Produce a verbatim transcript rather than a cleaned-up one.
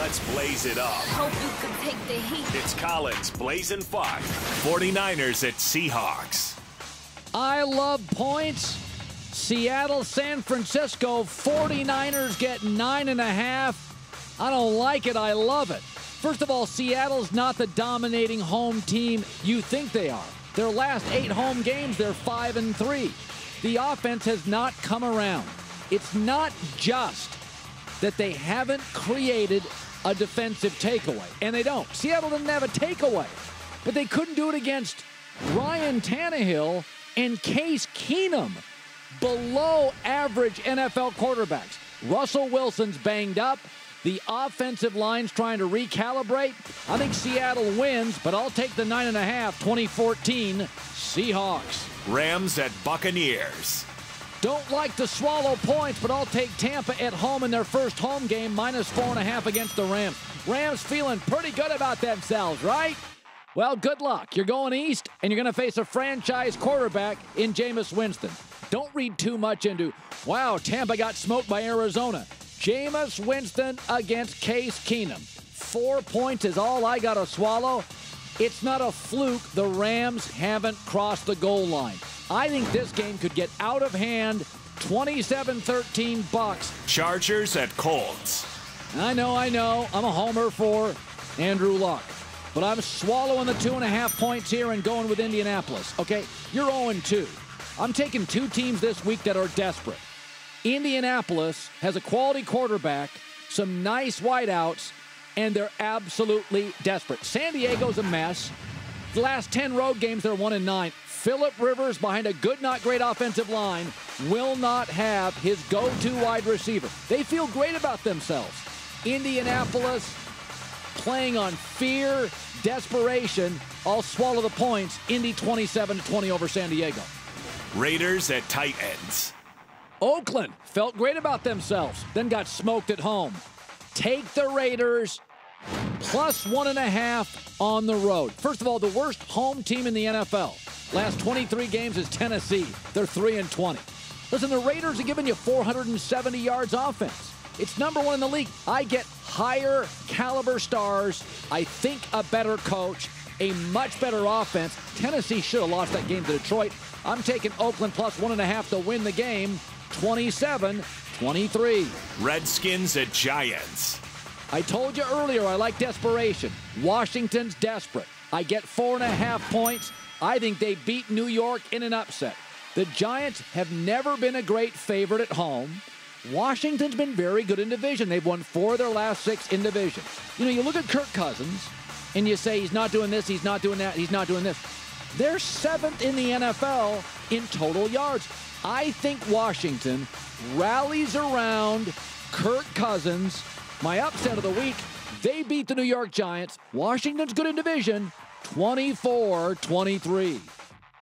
Let's blaze it up. Hope you can take the heat. It's Collins, Blazin' Fox, forty-niners at Seahawks. I love points. Seattle, San Francisco, forty-niners get nine and a half. I don't like it. I love it. First of all, Seattle's not the dominating home team you think they are. Their last eight home games, they're five and three. The offense has not come around. It's not just that they haven't created a defensive takeaway, and they don't. Seattle didn't have a takeaway, but they couldn't do it against Ryan Tannehill and Case Keenum, below average N F L quarterbacks. Russell Wilson's banged up. The offensive line's trying to recalibrate. I think Seattle wins, but I'll take the nine and a half, twenty fourteen Seahawks. Rams at Buccaneers. Don't like to swallow points, but I'll take Tampa at home in their first home game, minus four and a half against the Rams. Rams feeling pretty good about themselves, right? Well, good luck. You're going east, and you're going to face a franchise quarterback in Jameis Winston. Don't read too much into, wow, Tampa got smoked by Arizona. Jameis Winston against Case Keenum. Four points is all I got to swallow. It's not a fluke. The Rams haven't crossed the goal line. I think this game could get out of hand. twenty-seven thirteen Bucs. Chargers at Colts. I know, I know. I'm a homer for Andrew Luck. But I'm swallowing the two and a half points here and going with Indianapolis. Okay, you're oh and two. I'm taking two teams this week that are desperate. Indianapolis has a quality quarterback, some nice wideouts, and they're absolutely desperate. San Diego's a mess. The last ten road games, they're one and nine. Phillip Rivers, behind a good, not great offensive line, will not have his go-to wide receiver. They feel great about themselves. Indianapolis playing on fear, desperation. I'll swallow the points. Indy twenty-seven to twenty over San Diego. Raiders at Titans. Oakland felt great about themselves, then got smoked at home. Take the Raiders, plus one and a half on the road. First of all, the worst home team in the N F L. Last twenty-three games is Tennessee. They're three and twenty. Listen, the Raiders are giving you four hundred seventy yards offense. It's number one in the league. I get higher caliber stars. I think a better coach, a much better offense. Tennessee should have lost that game to Detroit. I'm taking Oakland plus one and a half to win the game. twenty-seven twenty-three. Redskins at Giants. I told you earlier I like desperation. Washington's desperate. I get four and a half points. I think they beat New York in an upset. The Giants have never been a great favorite at home. Washington's been very good in division. They've won four of their last six in division. You know, you look at Kirk Cousins and you say he's not doing this, he's not doing that, he's not doing this. They're seventh in the N F L in total yards. I think Washington rallies around Kirk Cousins. My upset of the week, they beat the New York Giants. Washington's good in division, twenty-four twenty-three.